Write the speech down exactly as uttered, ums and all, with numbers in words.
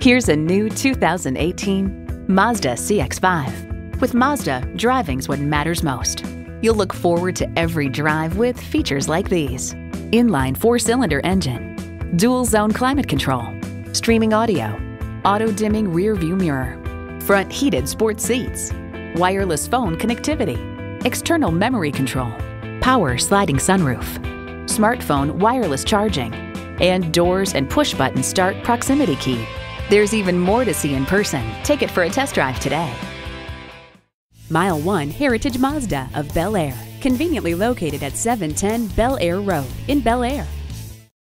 Here's a new two thousand eighteen Mazda C X five. With Mazda, driving's what matters most. You'll look forward to every drive with features like these: inline four-cylinder engine, dual-zone climate control, streaming audio, auto-dimming rear-view mirror, front heated sports seats, wireless phone connectivity, external memory control, power sliding sunroof, smartphone wireless charging, and doors and push-button start proximity key. There's even more to see in person. Take it for a test drive today. Mile One Heritage Mazda of Bel Air, conveniently located at seven ten Bel Air Road in Bel Air.